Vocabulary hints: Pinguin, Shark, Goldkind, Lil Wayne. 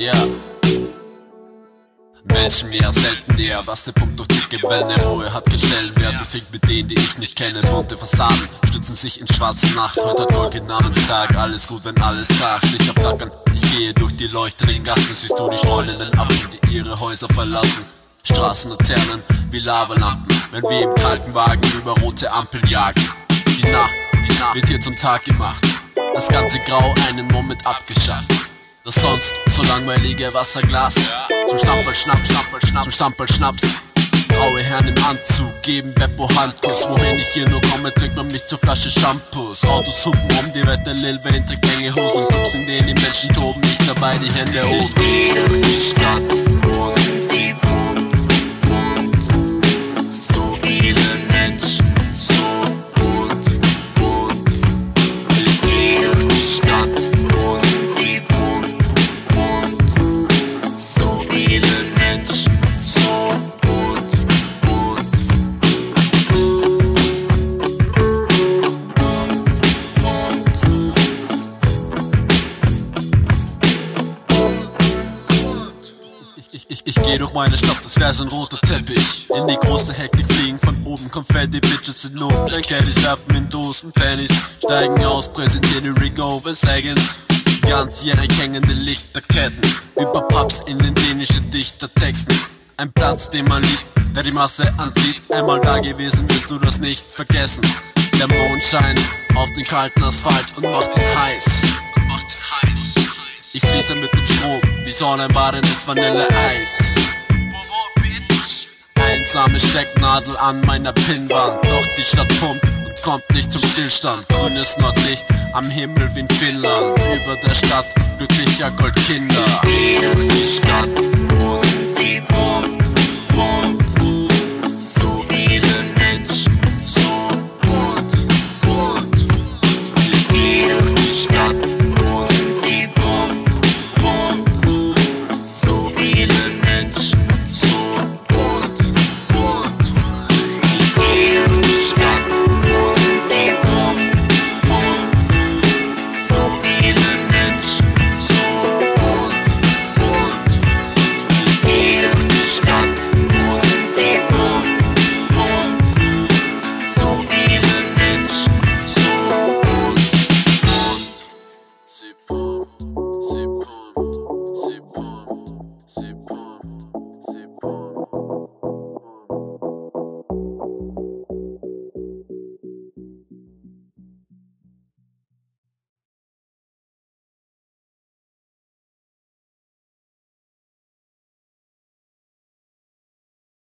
ja. Menschen wären selten näher, was der Punkt durch dicke Wellen. Ruhe hat keinen Stellenwert, ich trink mit denen, die ich nicht kenne. Bunte Fassaden stützen sich in schwarze Nacht. Heute hat Goldkind Namenstag, alles gut, wenn alles kracht. Lichter flackern, ich gehe durch die leuchtenden Gassen. Siehst du die streunenden Affen, die ihre Häuser verlassen. Straßenlaternen wie Lavalampen, wenn wir im kalten Wagen über rote Ampeln jagen. Die Nacht wird hier zum Tag gemacht. Das ganze Grau einen Moment abgeschafft. Das sonst so langweilige Wasserglas zum Stamperl-Schnaps. Graue Herren im Anzug geben Beppo Handkuss. Wohin ich hier nur komme, trägt man mich zur Flasche Shampoos. Autos hupen um die Wette, Lil Wayne trägt enge Hosen. Clubs, in denen die Menschen toben, ich dabei die Hände oben. Ich geh durch die Stadt und sie bunt. So viele Menschen, so bunt. Ich geh durch die Stadt. Ich geh durch meine Stadt, das wär so ein roter Teppich. In die große Hektik fliegen von oben Konfetti, Bitches in Not. Dann kenn ich, werfen in Dosen, Pennies. Steigen aus, präsentieren die Rigovers, Leggings. Ganzjährig hängende Lichterketten über Pubs in den dänischen Dichtertexten. Ein Platz, den man liebt, der die Masse anzieht. Einmal da gewesen, wirst du das nicht vergessen. Der Mond scheint auf den kalten Asphalt und macht ihn heiß. Ich fließe mit dem Strom, wie Sonne im Baden ist Vanilleeis. Einsame Stecknadel an meiner Pinnwand. Doch die Stadt pumpt und kommt nicht zum Stillstand. Grünes Nordlicht am Himmel wie in Finnland. Über der Stadt glücklicher Goldkinder. Ich geh durch die Stadt und sie bunt. So viele Menschen, so bunt. Ich geh durch die Stadt. People.